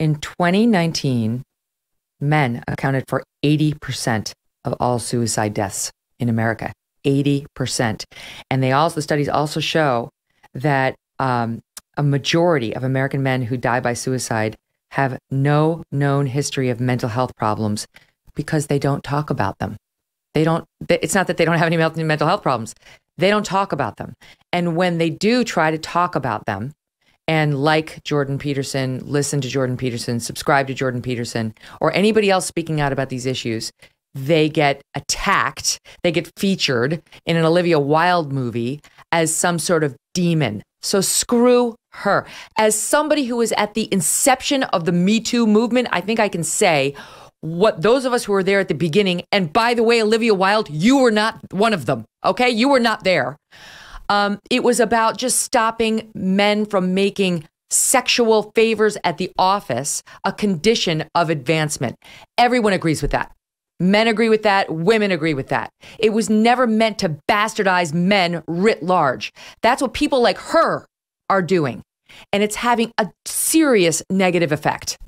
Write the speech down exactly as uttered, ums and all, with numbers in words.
In twenty nineteen, men accounted for eighty percent of all suicide deaths in America, eighty percent. And they also, the studies also show that um, a majority of American men who die by suicide have no known history of mental health problems because they don't talk about them. They don't, it's not that they don't have any mental health problems. They don't talk about them. And when they do try to talk about them, and like Jordan Peterson, listen to Jordan Peterson, subscribe to Jordan Peterson, or anybody else speaking out about these issues, they get attacked. They get featured in an Olivia Wilde movie as some sort of demon. So screw her. As somebody who was at the inception of the Me Too movement, I think I can say what those of us who were there at the beginning, and by the way, Olivia Wilde, you were not one of them, okay? You were not there. Um, it was about just stopping men from making sexual favors at the office a condition of advancement. Everyone agrees with that. Men agree with that. Women agree with that. It was never meant to bastardize men writ large. That's what people like her are doing. And it's having a serious negative effect.